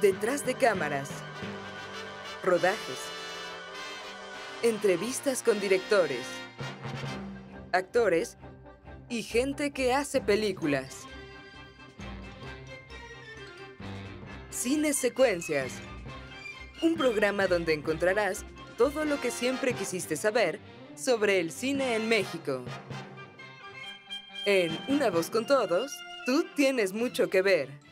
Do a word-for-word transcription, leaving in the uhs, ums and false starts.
Detrás de cámaras, rodajes, entrevistas con directores, actores y gente que hace películas. Cine Secuencias, un programa donde encontrarás todo lo que siempre quisiste saber sobre el cine en México. En Una Voz con Todos, tú tienes mucho que ver.